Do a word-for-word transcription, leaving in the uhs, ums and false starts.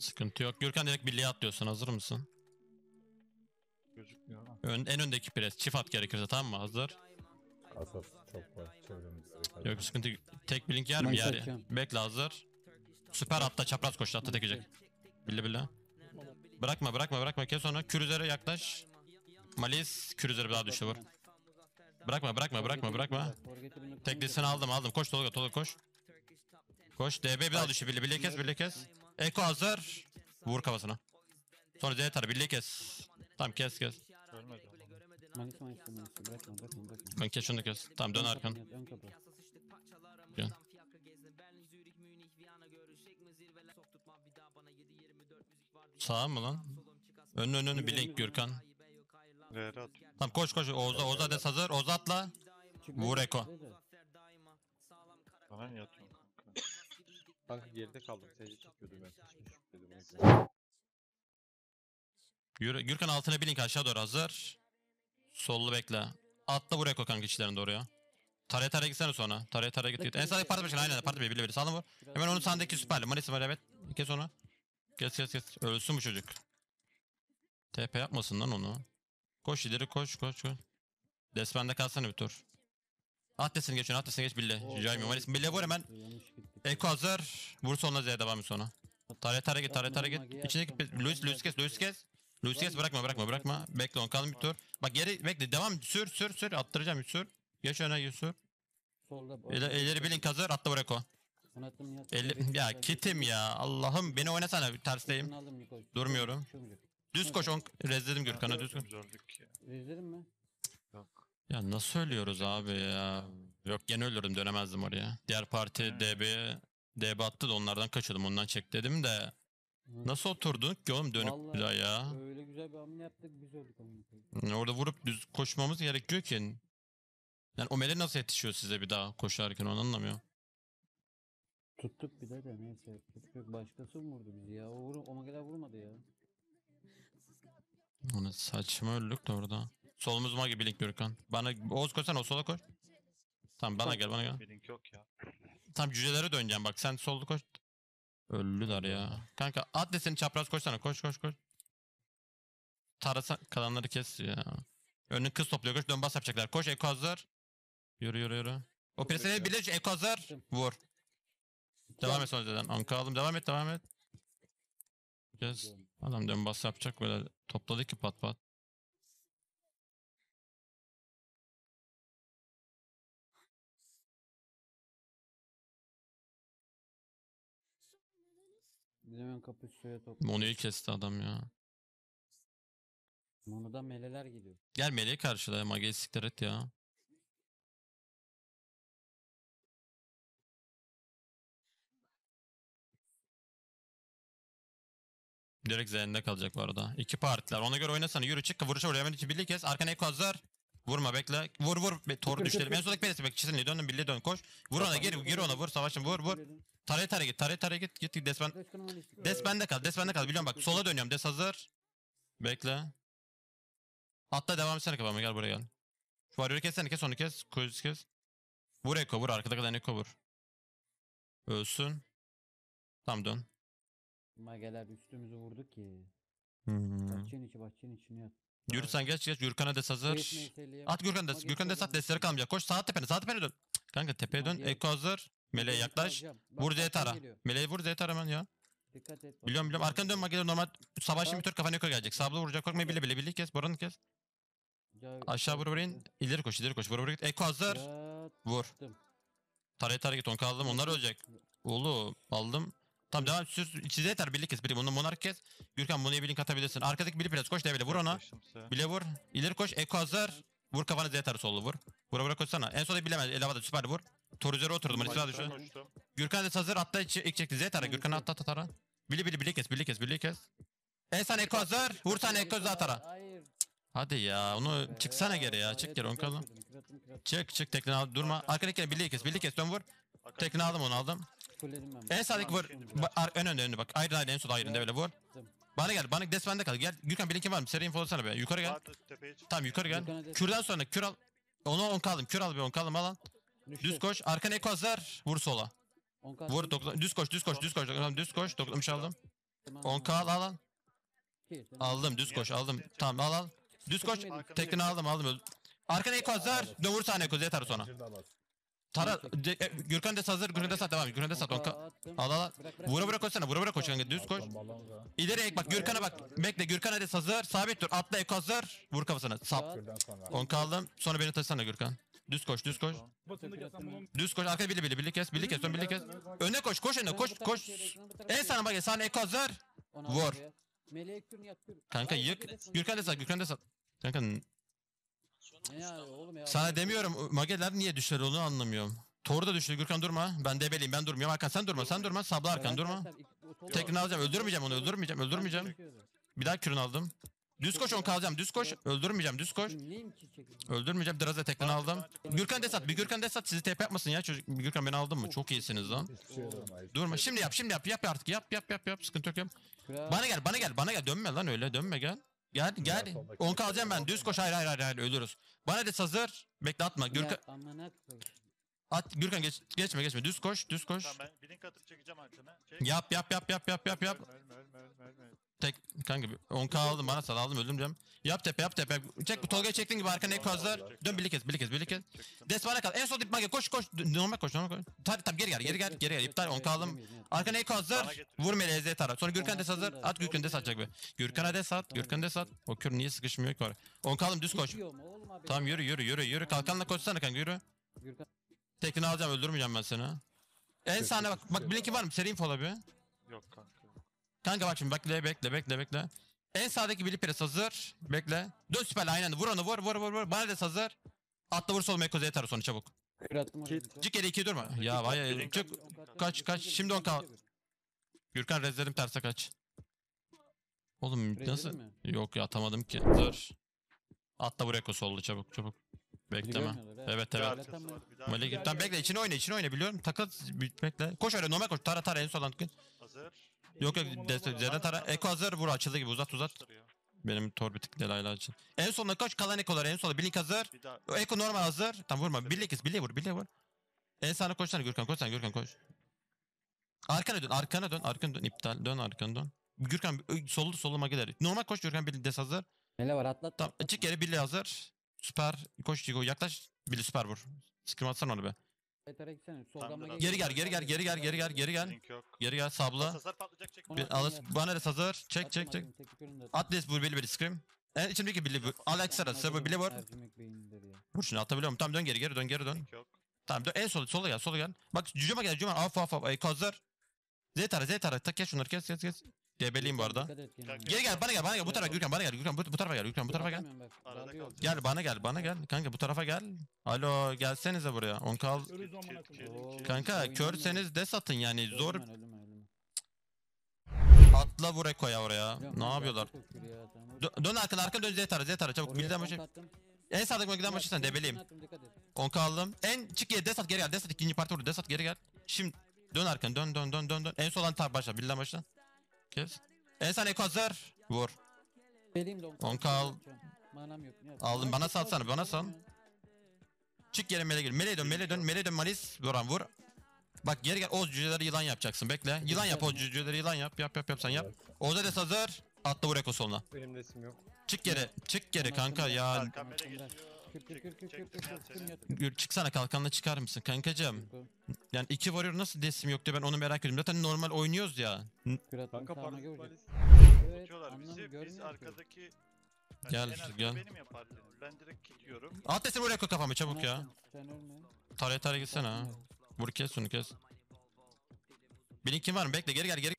Sıkıntı yok. Gürkan direkt birliğe atlıyorsun. Hazır mısın? Gözükmüyor. Ön, en öndeki pres. Çift at gerekirse, tamam mı? Hazır. Asas çok var. Çevremizde. Yok sıkıntı. Tek bir link yer mi? Yer. Bekle, hazır. Süper hatta çapraz koştu. Hatta tekecek. Bille bille. Bırakma bırakma bırakma. Kes onu. Kür üzere yaklaş. Malis. Kür üzere bir daha düştü. Vur. Bırakma bırakma bırakma bırakma. Teklisini aldım aldım. Koş Tolga Tolga koş. Koş. D B bir daha düştü. Bille bille kes bille kes. Eko hazır. Vur kafasına. Sonra D tar bille kes. Tamam kes kes. Ben kes şunu kes. Tamam dön arkan. Dön. Sağ mı lan? Önünü önünü bilink Gürkan. Tamam koş koş. Oğuz'a Oğuz'a des hazır. Oğuz'a atla. Vur Eko. Tamam yatıyorum. Kanka geride kaldım. Tecrit çekiyordu ben. Gürkan altına bilink aşağı doğru hazır. Sollu bekle. Atla buraya koy kanka içlerine doğru ya. Taraya taraya gitsene sonra. Taraya taraya git git. En sağdaki parti başkanı. Aynen parti bile bile bile. Sağlam vur. Hemen onun sağındaki süperli. Manisi var evet. Kes onu. Kes kes kes. Ölsün bu çocuk. T P yapmasın lan onu. Koş ileri koş koş koş. Desmende kalsana bir tur. Atlasını geç onu. Atlasını geç bile. Rica ediyorum. Manisi bile vur hemen. Eko hazır. Vur sonuna Z'ye devam et sonra. Taraya taraya git. Taraya taraya git. İçindeki Luis Luis kes. Luis kes. Luis'e bırakma bırakma bırakma. Bekle on kalın bir tur. Bak geri bekle devam sür sür sür attıracağım sür. Geç öne sür. Elleri bilin hazır atla bırak o. Eli, ya kitim ya Allah'ım beni oynasana tersteyim. Durmuyorum. Düz koş on rezledim Gürkan'a düz koş. Rezledim mi? Yok. Ya nasıl söylüyoruz abi ya. Yok gene ölürüm dönemezdim oraya. Diğer parti D B D B attı da onlardan kaçıyordum ondan çek dedim de. Nasıl oturduk ki oğlum dönüp vallahi bir daha ya. Öyle güzel bir hamle yaptık biz öldük ama. Orada vurup düz koşmamız gerekiyor ki. Yani Omel'e nasıl yetişiyor size bir daha koşarken onu anlamıyorum. Tuttuk bir de de neyse. Başkası mı vurdu bizi ya? O Omel'e vurmadı ya. Ona saçma öldük de orada. Solumuz var gibi link Gürkan. Bana Oğuz koysana o sola koş. Tamam bana gel bana gel. Link yok ya. Tamam cücelere döneceğim bak sen solda koş. Öldüler ya. Kanka adresini çapraz koşsana. Koş koş koş. Tarasa kalanları kes ya. Önünü kız topluyor. Koş dön bas yapacaklar. Koş Eko hazır. Yürü yürü yürü. O presine bileş Eko hazır. Vur. Devam et son önceden. Anka aldım. Devam et devam et. Kes. Adam dön bas yapacak böyle. Topladı ki pat pat. Hemen kapı suya topluyor. Mono'yu kesti adam ya. Mono'dan meleler geliyor. Gel meleği karşıla. Mage'yi siktir et ya. Direkt Z'nde kalacak bu arada. İki partiler. Ona göre oynasana. Yürü çık. Vuruşa vuruyor. Hemen iki birliği kes. Arkana Eko hazır. Vurma bekle. Vur vur. Be Tor düştü. En sondaki pelesi bekçisini. Döndüm birliğe dön. Koş. Vur ona. Geri, geri ona. Vur. Savaşın. Vur vur. Taraya taraya git, taraya taraya git, git desben. Desbende kal, desbende kal. Biliyorum bak sola dönüyorum. Des hazır. Bekle. Hatta devam etsene kafama gel buraya gel. Şu varyoru kessene kes onu kes. Kuyuz kes. Vur Eko vur arkada kalan Eko vur. Ölsün. Tam dön. Mageler üstümüzü vurdu ki. Hmm. Bahçenin içi bahçenin içine yat. Yürü sen geç geç Gürkan'a des hazır. At Gürkan'a des. Gürkan'a des at desleri kalmayacak. Koş sağ tepene sağ tepene dön. Kanka tepeye dön Eko hazır. Meleğe yaklaş. Vur Z'ye tara. Meleğe vur Z'ye tara hemen ya. Dikkat et. Biliyorum biliyorum. Arkanı dön makineler normal. Savaşın bir tür kafana yukarı gelecek. Sabla vuracak. Korkmayın bile bile bile kes. Boranı kes. Aşağı vur buraya in. İleri koş ileri koş. Vur buraya git. Eko hazır. Vur. Taraya tara git. Onu kaldım. Onlar ölecek. Oğlum aldım. Tamam devam sür. İçi Z'ye tara. Bile kes. Bile bunu monark kes. Gürkan bunu bilin katabilirsin. Arkadaki bile biraz koş. Devile vur ona. Bile vur. İleri koş. Eko hazır. Vur kafanı Z'ye tara sollu vur. Vura vura koşsana. En sonda bilemez. El havada süper vur. Tor üzeri oturdum. Gürkan da hazır. Atla içi ilk çekti. Z'ye tara. Gürkan'ı atla atla tara. Bili bili bili kes. Bili kes. Bili kes. En sana Eko hazır. Vur sana Eko Z'ye tara. Hadi ya. Onu çıksana geri ya. Çık geri. Onu kalın. Çık çık. Tekne al. Durma. Arkadaki bili kes. Bili kes. Dön vur. Tekne aldım onu aldım. En sağdaki vur. Ön önde önde bak. Ayrı ayrı en solda ayrı. Böyle vur. Bana gel. Bana des bende kal. Gel. Gürkan bilin kim var mı? Seri info sana be. Yukarı gel. Tamam yukarı gel. Kürden sonra kür al. Onu on kaldım. Kür al bir on kaldım alan. Düştüm. Düz koş. Arkana Eko hazır. Vur sola. Vur. Düz koş. Düz koş. Düz koş. Düz koş. Düz koş. Dokunmuş aldım. on k al al. Aldım, düz koş, aldım. Tamam al al. Düz koş. Tekini aldım aldım. Arkana Ekoz var. Dön vur sana Ekoz yeter sonra. Tara Gürkan da hazır. Gürkan da sat devam. Gürkan da sat on k. Al al. Vura vura koşsana. Vura vura koş kanka. Düz koş. İleri ek bak Gürkan'a bak. Bekle Gürkan da hazır. Sabit dur. Atla Ekoz hazır. Vur kafasına. Sap. on k aldım. Sonra beni taşısana Gürkan. Düz koş, düz koş. Düz koş. Arkada bili bili bili kes. Bili kes. Ön bili kes. Öne koş, koş öne koş, koş. En sana bak. Sana Ekoz hazır. Vur. Kanka yık. Gürkan da sat. Gürkan da sat. Kanka ya, sana demiyorum Mageler niye düşer onu anlamıyorum. Thor da düştü Gürkan durma. Ben debeliyim ben durmuyorum. Hakan sen durma sen durma. Sabla Hakan durma. Tekrini alacağım öldürmeyeceğim onu öldürmeyeceğim öldürmeyeceğim. Bir daha kürün aldım. Düz koş onu kalacağım düz koş. Öldürmeyeceğim düz koş. Öldürmeyeceğim Draza tekrini aldım. Gürkan Desat bir Gürkan Desat sizi T P yapmasın ya çocuk. Gürkan beni aldın mı? Çok iyisiniz lan. Durma şimdi yap şimdi yap yap artık yap yap yap yap sıkıntı yok yap. Bana gel bana gel bana gel dönme lan öyle dönme gel. Gel gel. on kalacağım ben. Düz koş. Hayır hayır hayır. hayır. Ölürüz. Bana de hazır. Bekle atma. Gürkan. At Gürkan geç, geçme geçme. Düz koş. Düz koş. Tamam, ben bir link atıp çekeceğim arkana. Çek. Yap yap yap yap yap yap yap. Tek kanka on k aldım bana sal aldım öldüm canım. Yap tepe yap tepe. Çek bu Tolga'yı çektiğin gibi arkana ek hazır. Dön birlik et birlik et birlik et. Despana kal. En son dip mage koş koş. Normal koş normal koş. Tabii tabii geri gel geri gel geri gel. İptal on k aldım. Arkana ek hazır. Vur meleğe Z tara. Sonra Gürkan des hazır. At Gürkan des atacak be. Gürkan'a des at. Gürkan des at. O kür niye sıkışmıyor ki var. on k aldım düz koş. Tamam yürü yürü yürü yürü. Kalkanla koşsana kanka yürü. Tekini alacağım öldürmeyeceğim ben seni. En sahne bak. Bak bilinki var mı? Seri info abi. Yok kanka. Kanka bak şimdi bekle bekle bekle bekle. En sağdaki Billy Perez hazır. Bekle. Dön süperle aynen vur onu vur vur vur vur. Bana des hazır. Atla vur sol Mekoza yeter sonra çabuk. Çık yere ikiye durma. Ya vay çık. Kaç kaç şimdi on k. Gürkan rezlerim terse kaç. Oğlum nasıl? Yok ya atamadım ki. Dur. Atla buraya ko sollu çabuk çabuk. Bekleme. Evet evet. Malik tam bekle içine oyna içine oyna biliyorum. Takıl bekle. Koş öyle normal koş. Tara tara en soldan. Hazır. Yok yok Z'den tara. Eko hazır vur açıldı gibi uzat uzat. Benim tor bir tık delayla açıl. En sonuna koş kalan ekoları en sonunda Blink hazır. Eko normal hazır. Tam vurma. Birliğe kes. Birliğe vur. Birliğe vur. En sağına koşsana Gürkan koş sen Gürkan koş. Arkana dön arkana dön arkana dön iptal dön arkana dön. Gürkan solu soluma gider. Normal koş Gürkan Birliğe des hazır. Mele var atlat. Tam çık yere Birliğe hazır. Süper koş Cigo yaklaş. Birliğe süper vur. Scream atsana onu be. Geri gel geri gel geri gel geri gel geri gel geri gel sabla bana da hazır çek çek çek atlas vur bili bili scream en içimdeki bili alex arası bu bili vur vur şunu atabiliyorum tam dön geri geri dön geri dön tamam en sola sola gel sola gel bak cücüme gel cücüme af af af ay hazır z tara z tara tak kes şunları kes kes kes debeliyim bu arada geri gel bana gel bana gel bu tarafa Gürkan bana gel Gürkan bu tarafa gel Gürkan bu tarafa gel gel bana gel bana gel kanka bu tarafa gel. Alo gelsenize buraya. on k kanka körseniz de satın yani zor. Atla buraya koya oraya. Ne yapıyorlar? Dön arkana arkana dön Zetara Zetara çabuk bilden başı. En sağdaki bilden başı sen debeliyim. on k aldım. En çık geri desat geri gel desat ikinci parti vurdu desat geri gel. Şimdi dön arkana dön dön dön dön dön. En soldan tar başla bilden başla. Kes. En sağ Eko hazır. Vur. on k al. Aldım bana salsana bana sal. Çık geri mele gel. Mele dön, mele dön, mele dön Malis. Buran vur. Bak geri gel. Oz cüceleri yılan yapacaksın. Bekle. Yılan yap Oz cüceleri yılan yap. Yap yap yap sen yap. Oz'a des hazır. Atla vur Eko soluna. Benim resim yok. Çık geri. Çık geri kanka ya. Çıksana kalkanla çıkar mısın kankacığım? Yani iki varıyor nasıl desim yok diye ben onu merak ediyorum. Zaten normal oynuyoruz ya. Kanka parmak Malis. Biz arkadaki... Gel gel. Ben direkt gidiyorum. At desin buraya koy kafamı çabuk ya. Taraya taraya gitsene ha. Vur kes şunu kes. Bilin kim var mı? Bekle geri gel geri.